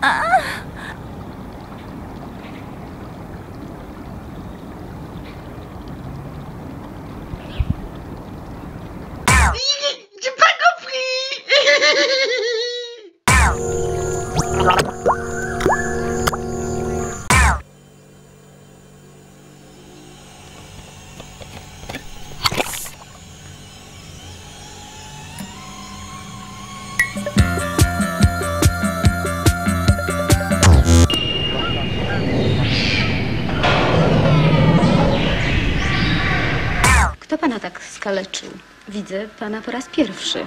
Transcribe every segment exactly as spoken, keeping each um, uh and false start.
Ah! J'ai pas compris. Kto pana tak skaleczył? Widzę pana po raz pierwszy.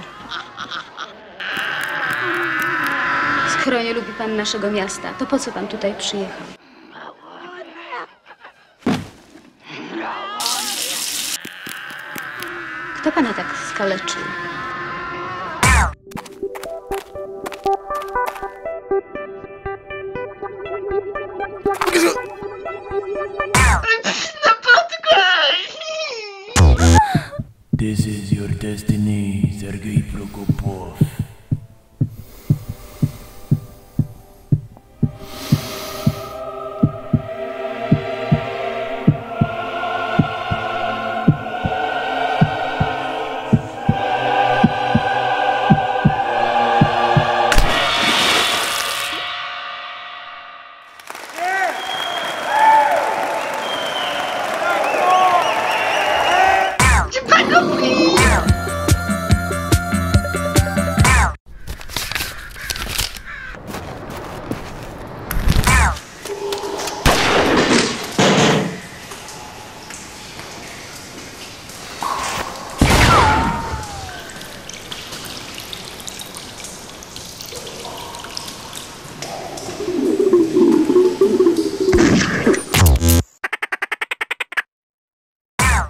Skoro nie lubi pan naszego miasta, to po co pan tutaj przyjechał? Kto pana tak skaleczył?